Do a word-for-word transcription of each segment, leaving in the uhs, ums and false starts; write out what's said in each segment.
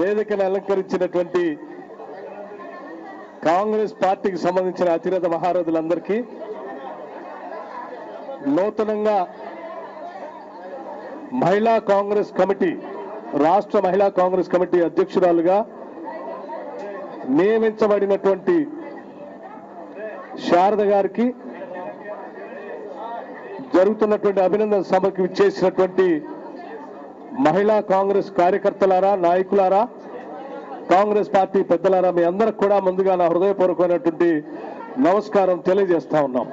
వేదికను అలంకరించినటువంటి కాంగ్రెస్ పార్టీకి సంబంధించిన అతిరథ మహారథులందరికీ, నూతనంగా మహిళా కాంగ్రెస్ కమిటీ రాష్ట్ర మహిళా కాంగ్రెస్ కమిటీ అధ్యక్షురాలుగా నియమించబడినటువంటి శారద గారికి, జరుగుతున్నటువంటి అభినందన సభకు విచ్చేసినటువంటి మహిళా కాంగ్రెస్ కార్యకర్తలారా, నాయకులారా, కాంగ్రెస్ పార్టీ పెద్దలారా, మీ అందరికి కూడా ముందుగా నా హృదయపూర్వకమైనటువంటి నమస్కారం తెలియజేస్తా ఉన్నాం.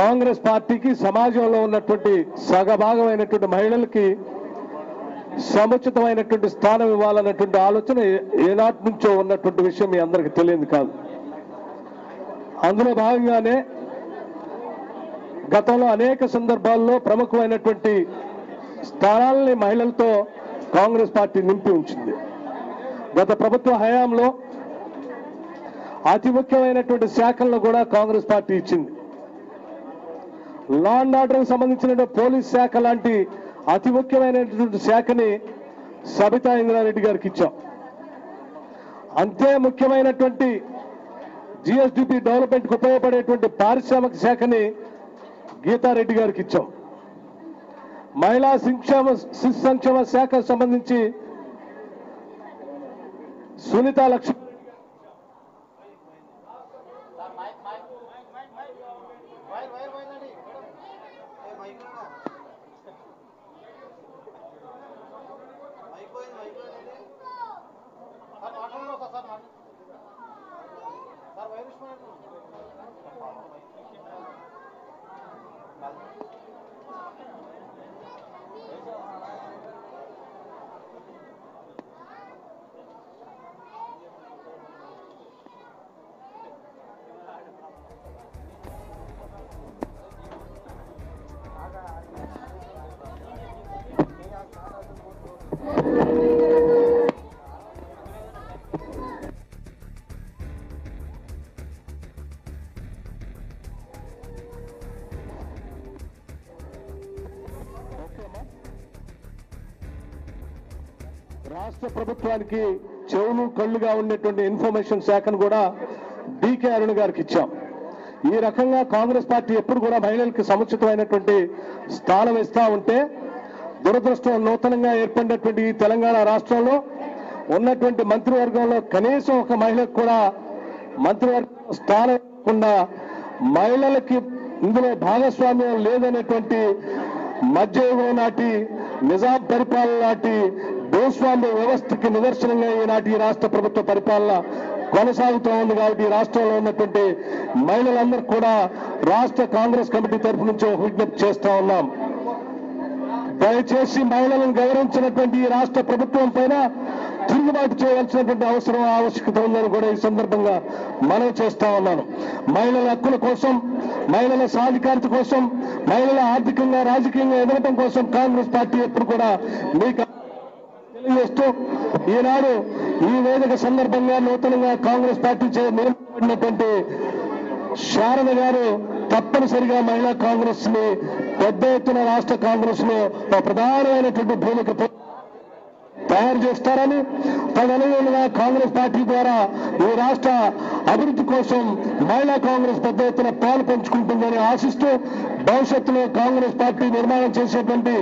కాంగ్రెస్ పార్టీకి సమాజంలో ఉన్నటువంటి సగభాగమైనటువంటి మహిళలకి సముచితమైనటువంటి స్థానం ఇవ్వాలన్నటువంటి ఆలోచన ఏనాటి నుంచో ఉన్నటువంటి విషయం మీ అందరికీ తెలియదు కాదు. అందులో భాగంగానే గతంలో అనేక సందర్భాల్లో ప్రముఖమైనటువంటి స్థానాలని మహిళలతో కాంగ్రెస్ పార్టీ నింపి ఉంచింది. గత ప్రభుత్వ హయాంలో అతి ముఖ్యమైనటువంటి శాఖలను కూడా కాంగ్రెస్ పార్టీ ఇచ్చింది. లా అండ్ ఆర్డర్కి సంబంధించిన పోలీస్ శాఖ లాంటి అతి ముఖ్యమైనటువంటి శాఖని సబితా ఇంద్రారెడ్డి గారికి ఇచ్చాం. అంతే ముఖ్యమైనటువంటి జిఎస్డిపి డెవలప్మెంట్కి ఉపయోగపడేటువంటి పారిశ్రామిక శాఖని గీతారెడ్డి గారికి ఇచ్చాం. మహిళా సంక్షేమ శిశు సంక్షేమ శాఖకు సంబంధించి సునీత లక్ష్మి, రాష్ట్ర ప్రభుత్వానికి చెవులు కళ్ళుగా ఉండేటువంటి ఇన్ఫర్మేషన్ శాఖను కూడా డీకే అరుణ్ గారికి ఇచ్చాం. ఈ రకంగా కాంగ్రెస్ పార్టీ ఎప్పుడు కూడా మహిళలకు సముచితమైనటువంటి స్థానం ఇస్తా ఉంటే, దురదృష్టం నూతనంగా ఏర్పడినటువంటి ఈ తెలంగాణ రాష్ట్రంలో ఉన్నటువంటి మంత్రివర్గంలో కనీసం ఒక మహిళకు కూడా మంత్రివర్గ స్థానం ఇవ్వకుండా మహిళలకి ఇందులో భాగస్వామ్యం లేదనేటువంటి మధ్యయుగం నాటి నిజాం పరిపాలన నాటి భూస్వామ్య వ్యవస్థకి నిదర్శనంగా ఈనాటి రాష్ట్ర ప్రభుత్వ పరిపాలన కొనసాగుతూ ఉంది. కాబట్టి రాష్ట్రంలో ఉన్నటువంటి మహిళలందరూ కూడా రాష్ట్ర కాంగ్రెస్ కమిటీ తరఫు నుంచి విజ్ఞప్తి చేస్తా ఉన్నాం. దయచేసి మహిళలను గౌరవించినటువంటి ఈ రాష్ట్ర ప్రభుత్వం పైన తిరుగుబాటు చేయాల్సినటువంటి అవసరం ఆవశ్యకత ఉందని కూడా ఈ సందర్భంగా మనవి చేస్తా ఉన్నాను. మహిళల హక్కుల కోసం, మహిళల సాధికారత కోసం, మహిళల ఆర్థికంగా రాజకీయంగా ఎదగటం కోసం కాంగ్రెస్ పార్టీ ఎప్పుడు కూడా మీకు తెలియజేస్తూ, ఈనాడు ఈ వేదిక సందర్భంగా నూతనంగా కాంగ్రెస్ పార్టీ నియమించబడినటువంటి శారద గారు తప్పనిసరిగా మహిళా కాంగ్రెస్ ని పెద్ద ఎత్తున రాష్ట్ర కాంగ్రెస్ లో ప్రధానమైనటువంటి భూమిక తయారు చేస్తారని, తదనుగుణంగా కాంగ్రెస్ పార్టీ ద్వారా ఈ రాష్ట్ర అభివృద్ధి కోసం మహిళా కాంగ్రెస్ పెద్ద ఎత్తున పాలు పంచుకుంటుందని ఆశిస్తూ, భవిష్యత్తులో కాంగ్రెస్ పార్టీ నిర్మాణం చేసేటువంటి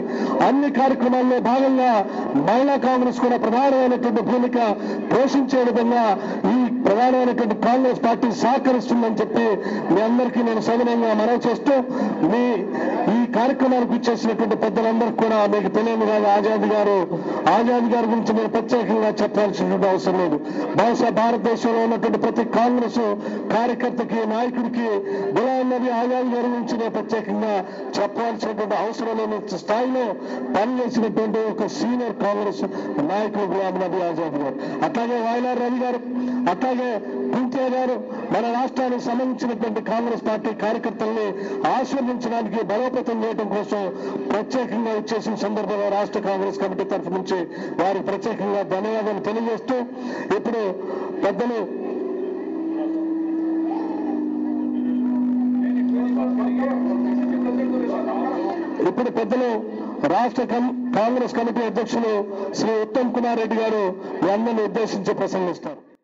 అన్ని కార్యక్రమాల్లో భాగంగా మహిళా కాంగ్రెస్ కూడా ప్రధానమైనటువంటి భూమిక పోషించే విధంగా ఈ ప్రధానమైనటువంటి కాంగ్రెస్ పార్టీ సహకరిస్తుందని చెప్పి మీ అందరికీ నేను సవినయంగా మనవి చేస్తూ, మీ ఈ కార్యక్రమానికి ఇచ్చేసినటువంటి పెద్దలందరికీ కూడా మీకు తెలియదు కాదు, ఆజాద్ గారు ఆజాద్ గారి గురించి నేను ప్రత్యేకంగా చెప్పాల్సినటువంటి అవసరం లేదు. బహుశా భారతదేశంలో ఉన్నటువంటి ప్రతి కాంగ్రెస్ కార్యకర్తకి, నాయకుడికి గులాం నబీ ఆజాద్ గారి గురించి నేను ప్రత్యేకంగా చెప్పాల్సినటువంటి అవసరం లేని స్థాయిలో పనిచేసినటువంటి ఒక సీనియర్ కాంగ్రెస్ నాయకుడు గులాం నబీ ఆజాద్ గారు, అట్లాగే వాయలార్ రవి గారు, అట్లాగే కుంకే గారు మన రాష్ట్రానికి సంబంధించినటువంటి కాంగ్రెస్ పార్టీ కార్యకర్తల్ని ఆశీర్వించడానికి, బలోపేతం చేయడం కోసం ప్రత్యేకంగా ఇచ్చేసిన సందర్భంలో రాష్ట్ర కాంగ్రెస్ కమిటీ తరఫు నుంచి వారికి ప్రత్యేకంగా ధన్యవాదాలు తెలియజేస్తూ, ఇప్పుడు పెద్దలు ఇప్పుడు పెద్దలు రాష్ట్ర కాంగ్రెస్ కమిటీ అధ్యక్షులు శ్రీ ఉత్తమ్ కుమార్ రెడ్డి గారు అందరిని ఉద్దేశించి ప్రసంగిస్తారు.